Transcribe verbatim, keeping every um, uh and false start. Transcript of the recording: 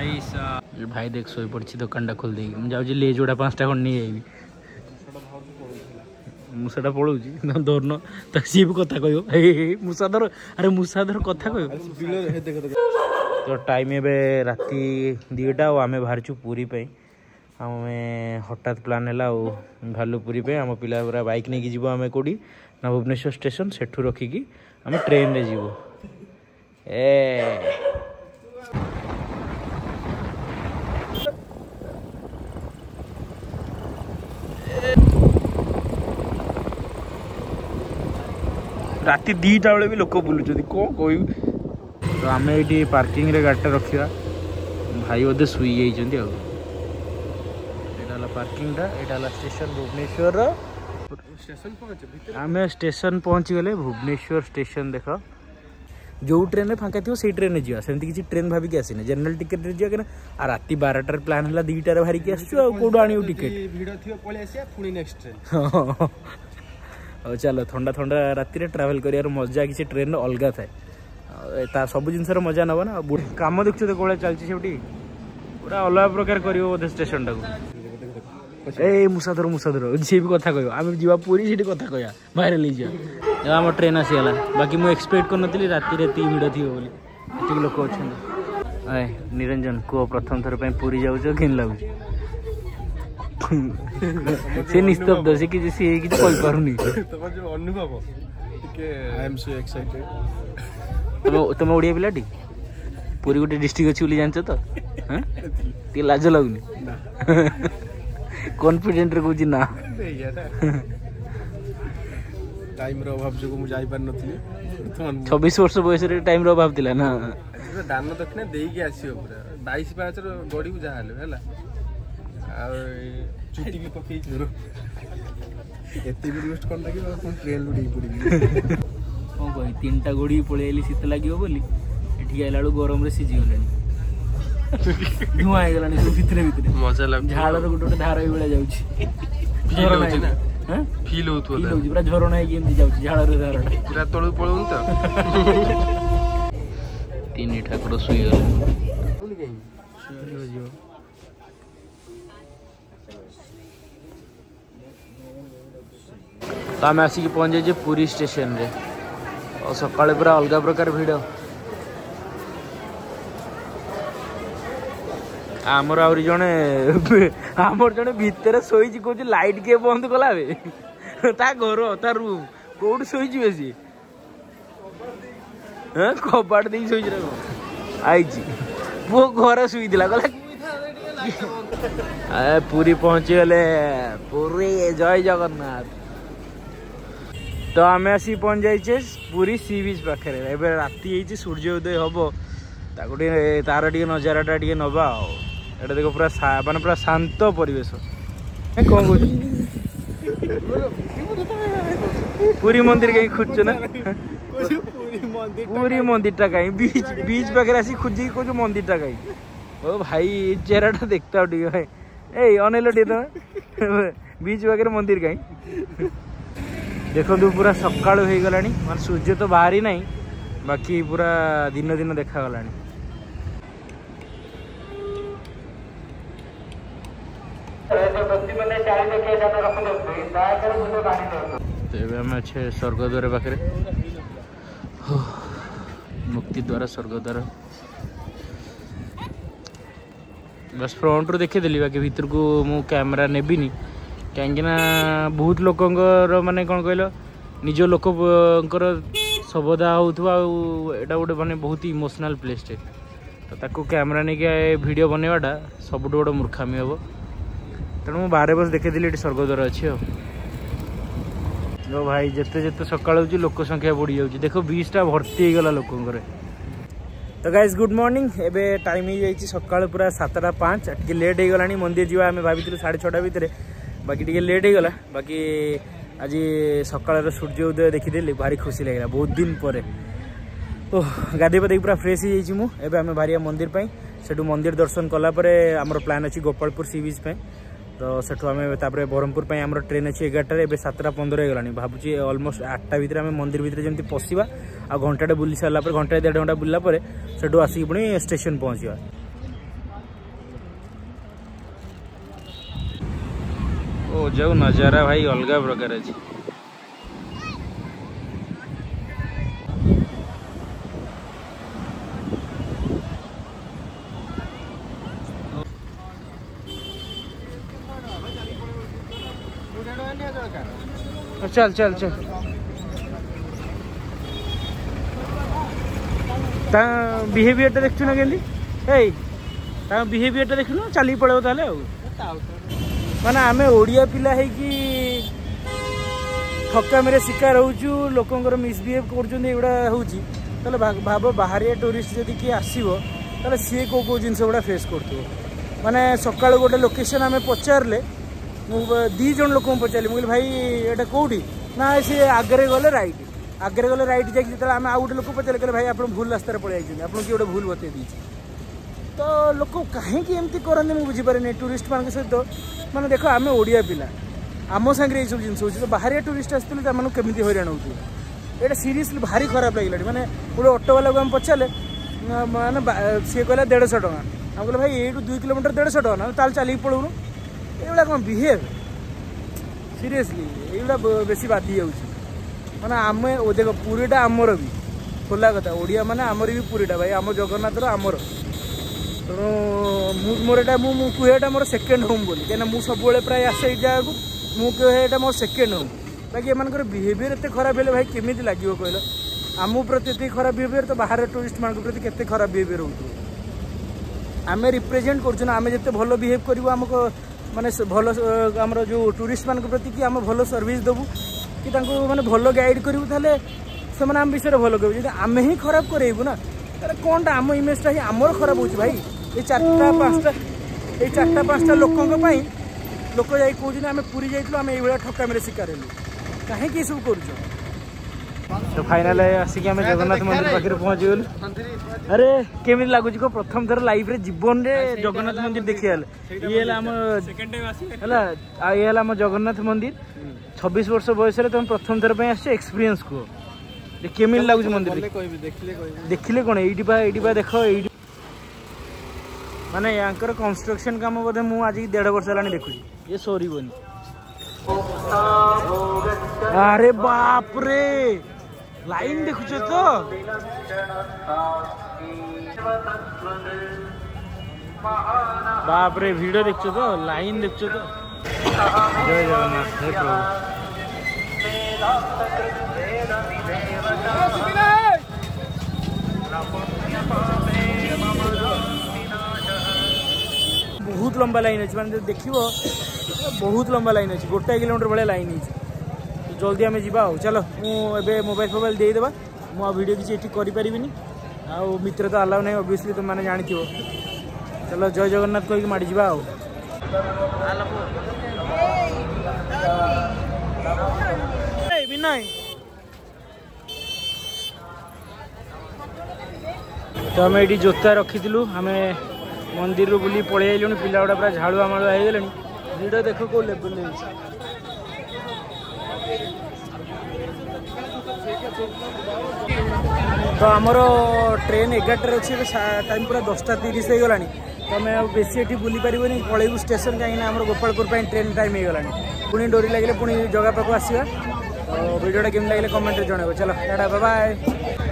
Nice भाई देख सोई पड़ी दुकान टा खोल देगी मुझे ले जोड़ा पांच टा खंड नहीं जाइबी मुसाटा पलौची धरन तो सी भी कथा कह मुसाधर अरे मुसाधर कथा कह तो टाइम ए राति दीटा आम बाहर पुरी आम हठात प्लान है भालू पुरी आम पिला पूरा बैक नहीं जीव आम कौटी ना भुवनेश्वर स्टेशन सेठू रखिकी आम ट्रेन रे जीव ए राति दीटा बेले भी लोक बुलूँ कौन कहू तो आम ये पार्किंग रे गाड़ी रखा भाई बोधे सुई जाइए पार्किंग स्टेशन भुवनेश्वर आम स्टेशन पहुँच गले भुवनेश्वर स्टेशन देख जो ट्रेन फाँका थी से ट्रेन जावा सेमती किसी ट्रेन भाविक आसने जेनेल टिकेट रे जावा क्या राति बारटार प्लान है दीटार बाहर की आसो कौट आन टिकेट हाँ और चलो थंडा थंडा राति रे ट्रावेल कर मजा किसी ट्रेन अलग था सब जिनसर मजा नब ना कम देखु तो कौड़ा चलती से पूरा अलग प्रकार कर स्टेशन टाक ए मुसाधर मुसाधर जी भी कथा कह आम जी पूरी सीट कथा कह भाइराल जावा आम ट्रेन आसीगला बाकी मुझे एक्सपेक्ट करी राति ये भिड़ थी बोली ये लोक अच्छा ए निरंजन कह प्रथम थर पर पूरी जाऊ कि लगुच से निस्तब्ध से किसी से किसी कॉल करूनी तब जो अनुभव के आई एम सो एक्साइटेड तुम तुम ओडिया पिलाडी पूरी गोटे डिस्ट्रिक्ट अछि बोली जानछ त ह ती लाज लागनी कॉन्फिडेंट रे कोजी ना टाइम रो अभाव जो मु जाई पर नथि छब्बीस वर्ष बयस रे टाइम रो अभाव दिला ना दान दखने देई के आसीओ पूरा बाईस पाँच रो गडी बुझा हले हैला चुटी भी पके ट्रेन कौन कह तीन टा गोड़ी पलि शीत लगे बोली आला बेलू गरम सीझी धुआं मजा झाड़ रोटे धार जाए फील पूरा झरणा झाड़ झाड़ा तलू पल तीन ठाकुर तो आम आसिक पहुँच जाइए पुरी स्टेशन रे और सका पूरा अलग प्रकार भिड़ आमर आम जड़े भितर शोची कौन लाइट किए बंद कला घर ता रूम कौट शोचे सी हाँ कबाट दे आई पु घर शुईला कला पुरी पहुँची गले पुरी जय जगन्नाथ तो आम आसी पहुँच जाइए पूरी सी बीच पाखे एवं राति सूर्य उदय हम ताको तार टे नजाराटा टे नवा एटा देख पूरा मान पूरा शांत परिवेश कौन कह पूरी मंदिर कहीं खोज ना पूरी मंदिरटा कहीं बीच बीच पाखे आसी खोजी कौन मंदिरटा कहीं ओ भाई चेहराटा देखता भाई ए अनैल टे तुम्हें बीच पाखे मंदिर कहीं देखो तो पूरा सका मान सूर्य तो बाहर ही ना बाकी पूरा दिन दिन देखा गला तो स्वर्गद्वार पाखे मुक्ति द्वार स्वर्गद्वार बस फ्रंट रु देखीदेली बाकी भीतर को मु कैमरा नेबिनी कहीं बहुत लोक मानने कौन कहल निज लोक शबदा होता एटा गोटे मानने बहुत इमोशनल प्लेस टे तो कैमरा नहीं कि भिड बनवाटा सब गोटे मूर्खामी हे तेणु मुझे बारे बस देखे स्वर्गद्वार अच्छी जो भाई जिते जिते सका लोक संख्या बढ़ी जाऊँगी देख बीचटा भर्ती होगा लोक तो गाइज गुड मॉर्निंग एबे टाइम हो जाइए सका पूरा सातटा पाँच टी लेट होगा मंदिर जावा भाई साढ़े छटा भितर बाकी टी लेट होगा बाकी आज सकाल सूर्य उदय देखीदेली भारी खुशी लगे बहुत दिन पर ओह गाधे पाधे पूरा फ्रेश हो जाइए मुझे आम बाहरिया मंदिर पर सेठू मंदिर दर्शन कलापर आमर प्लान अच्छी गोपालपुर सी बीच पे तो सेठू आम तापर ब्रह्मपुर आम ट्रेन अच्छी एगारटे ए सातटा पंद्रह होगा भावुँ अलमोस्ट आठटा भितर आम मंदिर भर जमी पशा आ घंटाटे बुली सारापर घंटा देढ़ घंटा बुलापर सेठू आसिक पुणी स्टेशन पहुँचवा जाऊ नजारा भाई अलग प्रकार अच्छे। चल चल चल बिहेवियर टा देखु ना के बिहेवियर टा देखु चल पड़े ताले माना आमे ओडिया पिला है कि ठका मेरे शिकार होचु लोक मिसबिहेव कर भाव बाहरिया टूरिस्ट जदि किए आसो तो सी कौ कौ जिनस गुड़ा फेस कर माने सकाल गोटे लोकेशन आम पचारे दी जन लोक पचारे मुझे भाई एटा कौटी ना सी आगे गले रईट आगे गले रईट जाते आम आउ गए लोक पचारे कहले भाई आप भूल रास्तार पलि आपको किए गोटे भूल बतई दी तो लोक कहीं एमती करते मुझे बुझीपे टूरीस्ट मान सहित मैंने देख आम ओडिया पिला आम सांगे सब जिन हो बाहरिया टूरीस्ट आसमी केमी हईराण होती है सीरीयसली भारी खराब लगे मैंने गोटे अटोवाला को आम पचारे मैंने सी कहला देशश टाँह आम कहले भाई यू दुई किलोमीटर देशश टाँह ना ताल चल पलून युवा कौन बिहेव सीरीयसली युवा बेस बाधि जाऊँगी मैंने आम देख पुरीटा आमर भी खोला कथा ओडिया मैंने आमर भी पुरीटा भाई आम जगन्नाथ आमर तेणु मोरटा मुझे मोर सेकेंड होम बोली कहीं मुझे सब प्राय आसे जगह को मुझे मोर सेकेंड होम बाकी एम बिहेवियर एत खराब है भाई केमी लगे कहल आम प्रति ये खराब बिहेवियर तो बाहर टूरीस्ट मान प्रति के खराब बिहेवियर हो आम रिप्रेजेंट करें आम जिते भल बिहेव करूँ आमको मानने भल आम जो टूरीस्ट मान प्रति कि आम भल सर्विस देवु कि मानने भल गाइड करूँ तेल से आम विषय भल कह आम ही खराब करेबू ना तेरे कौनटा आम इमेजटा ही आमर खराब हो भाई ये चार्टा पाँचटा ये चार्टा पाँचटा लोक लोक जाए कहते आम पूरी जाइल आम ये ठकाम शिकार हलु कहीं ये सब कर फाइनाल आसिक आम जगन्नाथ मंदिर पाखे पहुँच गलु। अरे केमी लगुच को प्रथम थर लाइफ जीवन रे जगन्नाथ मंदिर देखिए ये है ये आम जगन्नाथ मंदिर छब्बीस वर्ष बयस तुम प्रथम थर पर एक्सपीरियंस कह केमी लगुच मंदिर देखिले कौन ये देख ये माने यहाँ कंस्ट्रक्शन काम बोधे मुझे आज देढ़ वर्ष है देखुची ये सॉरी बोनी। अरे बाप रे लाइन देखुचे तो बाप रे वीडियो देखुचे तो लाइन देखुचे तो जय जगन्नाथ बहुत लंबा लाइन अच्छे मैंने देख बहुत लंबा लाइन अच्छे गोटाए किलोमीटर भाई लाइन अच्छे जल्दी आम जावा चलो मुझे मोबाइल फोबाइल देदेवा मो वीडियो किसी ये करें आित्र तो अलाउ ना अब्वियसली तुम मैंने जाथ चलो जय जगन्नाथ कहीकि माड़ जावा तो आम ये जोता रखी आम मंदिर रू बुली पलि आइल पिलागुड़ा पूरा झाड़ुआ माड़ुआ हो गले भिड़ देख कौ लेवल तो आमर ट्रेन एगारटार अच्छे टाइम पूरा दसटा तीस हो गला तो आम बेस ये बुली पारे पलैबू स्टेशन कहीं आम गोपालपुर ट्रेन टाइम हो गला पुणी डोरी लगे पुणी जगह पाक आसवा तो भिडियोटा केमी लगे कमेंट में जनइब चलो टाटा बाय बाय।